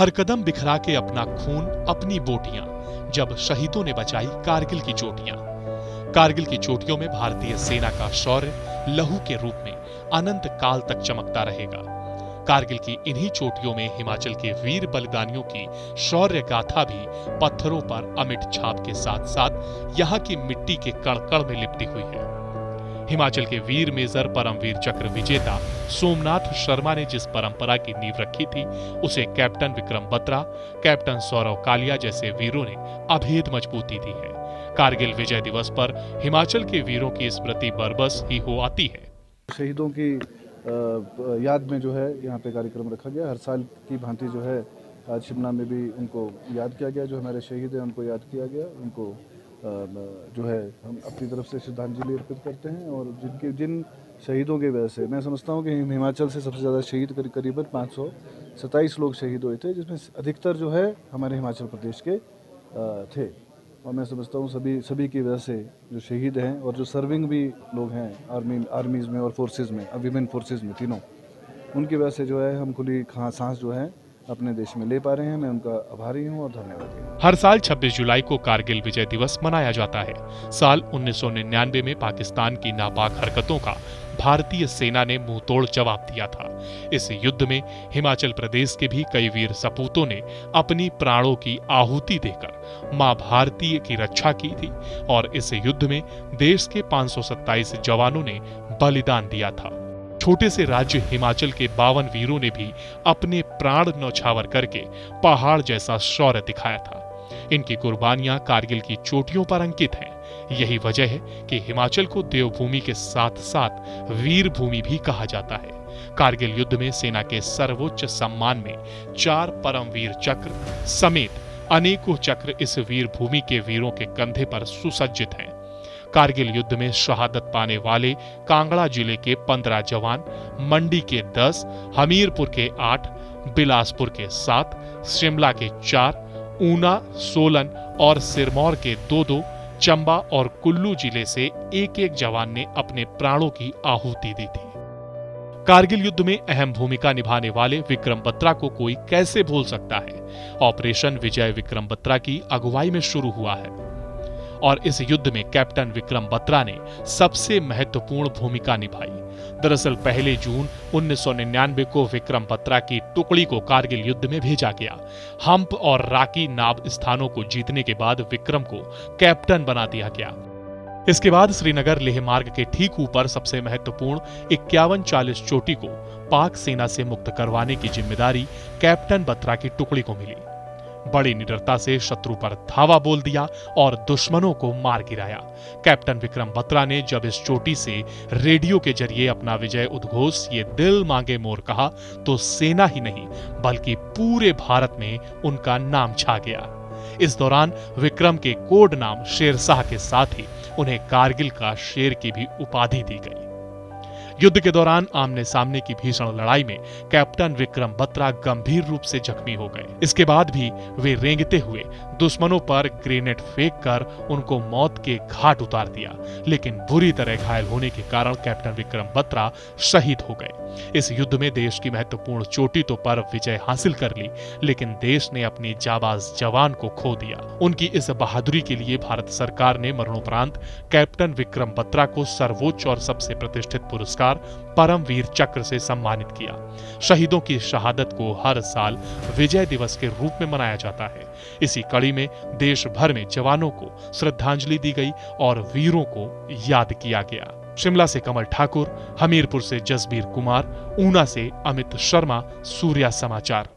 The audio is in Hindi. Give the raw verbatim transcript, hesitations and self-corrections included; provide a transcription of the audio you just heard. हर कदम बिखरा के अपना खून अपनी बोटियां, जब शहीदों ने बचाई कारगिल की चोटियां। कारगिल की चोटियों में भारतीय सेना का शौर्य लहू के रूप में अनंत काल तक चमकता रहेगा। कारगिल की इन्हीं चोटियों में हिमाचल के वीर बलिदानियों की शौर्य गाथा भी पत्थरों पर अमिट छाप के साथ साथ यहाँ की मिट्टी के कणकण में लिपटी हुई है। हिमाचल के वीर मेजर परमवीर चक्र विजेता सोमनाथ शर्मा ने जिस परंपरा की नींव रखी थी, उसे कैप्टन विक्रम बत्रा, कैप्टन सौरव कालिया जैसे वीरों ने अभेद मजबूती दी है। कारगिल विजय दिवस पर हिमाचल के वीरों की स्मृति बरबस ही हो आती है। शहीदों की याद में जो है यहाँ पे कार्यक्रम रखा गया। हर साल की भांति जो है आज शिमला में भी उनको याद किया गया। जो हमारे शहीद हैं उनको याद किया गया, उनको जो है हम अपनी तरफ से श्रद्धांजलि अर्पित करते हैं। और जिनके जिन शहीदों के वजह से मैं समझता हूं कि हिमाचल से सबसे ज़्यादा शहीद कर, करीबन पाँच सौ सत्ताईस लोग शहीद हुए थे, जिसमें अधिकतर जो है हमारे हिमाचल प्रदेश के थे। और मैं समझता हूं सभी सभी की वजह से जो शहीद हैं और जो सर्विंग भी लोग हैं आर्मी आर्मीज़ में और फोर्सेज में, विमेन फोर्सेज में, तीनों उनकी वजह से जो है हम खुली सांस जो है अपने देश में ले पा रहे हैं। मैं उनका आभारी हूं और धन्यवादी हूं। हर साल छब्बीस जुलाई को कारगिल विजय दिवस मनाया जाता है। साल उन्नीस सौ निन्यानवे में पाकिस्तान की नापाक हरकतों का भारतीय सेना ने मुंहतोड़ जवाब दिया था। इस युद्ध में हिमाचल प्रदेश के भी कई वीर सपूतों ने अपनी प्राणों की आहुति देकर मां भारतीय की रक्षा की थी और इस युद्ध में देश के पाँच सौ सत्ताईस जवानों ने बलिदान दिया था। छोटे से राज्य हिमाचल के बावन वीरों ने भी अपने प्राण न्यौछावर करके पहाड़ जैसा शौर्य दिखाया था। इनकी कुर्बानियां कारगिल की चोटियों पर अंकित हैं। यही वजह है कि हिमाचल को देवभूमि के साथ साथ वीर भूमि भी कहा जाता है। कारगिल युद्ध में सेना के सर्वोच्च सम्मान में चार परमवीर चक्र समेत अनेकों चक्र इस वीर भूमि के वीरों के कंधे पर सुसज्जित हैं। कारगिल युद्ध में शहादत पाने वाले कांगड़ा जिले के पंद्रह जवान, मंडी के दस, हमीरपुर के आठ, बिलासपुर के सात, शिमला के चार, ऊना, सोलन और सिरमौर के दो दो, चंबा और कुल्लू जिले से एक एक जवान ने अपने प्राणों की आहुति दी थी। कारगिल युद्ध में अहम भूमिका निभाने वाले विक्रम बत्रा को कोई कैसे भूल सकता है। ऑपरेशन विजय विक्रम बत्रा की अगुवाई में शुरू हुआ है और इस युद्ध में कैप्टन विक्रम बत्रा ने सबसे महत्वपूर्ण भूमिका निभाई। दरअसल पहले जून उन्नीस सौ निन्यानवे को विक्रम बत्रा की टुकड़ी को कारगिल युद्ध में भेजा गया। हम्प और राकी नाब स्थानों को जीतने के बाद विक्रम को कैप्टन बना दिया गया। इसके बाद श्रीनगर लेह मार्ग के ठीक ऊपर सबसे महत्वपूर्ण इक्यावन चालीस चोटी को पाक सेना से मुक्त करवाने की जिम्मेदारी कैप्टन बत्रा की टुकड़ी को मिली। बड़ी निडरता से शत्रु पर धावा बोल दिया और दुश्मनों को मार गिराया। कैप्टन विक्रम बत्रा ने जब इस चोटी से रेडियो के जरिए अपना विजय उद्घोष ये दिल मांगे मोर कहा, तो सेना ही नहीं बल्कि पूरे भारत में उनका नाम छा गया। इस दौरान विक्रम के कोड नाम शेरशाह के साथ ही उन्हें कारगिल का शेर की भी उपाधि दी गई। युद्ध के दौरान आमने सामने की भीषण लड़ाई में कैप्टन विक्रम बत्रा गंभीर रूप से जख्मी हो गए। इसके बाद भी वे रेंगते हुए दुश्मनों पर ग्रेनेड फेंककर उनको मौत के घाट उतार दिया, लेकिन बुरी तरह घायल होने के कारण कैप्टन विक्रम बत्रा शहीद हो गए। इस युद्ध में देश की महत्वपूर्ण चोटी तो पर विजय हासिल कर ली, लेकिन देश ने अपने जाबाज जवान को खो दिया। उनकी इस बहादुरी के लिए भारत सरकार ने मरणोपरांत कैप्टन विक्रम बत्रा को सर्वोच्च और सबसे प्रतिष्ठित पुरस्कार परमवीर चक्र से सम्मानित किया। शहीदों की शहादत को हर साल विजय दिवस के रूप में मनाया जाता है। इसी कड़ी में देश भर में जवानों को श्रद्धांजलि दी गई और वीरों को याद किया गया। शिमला से कमल ठाकुर, हमीरपुर से जसबीर कुमार, ऊना से अमित शर्मा, सूर्या समाचार।